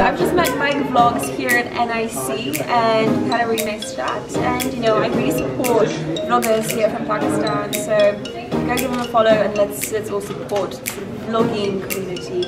I've just met Mike Vlogs here at NIC and we had a really nice chat, and you know I really support vloggers here from Pakistan, so go give them a follow and let's all support the vlogging community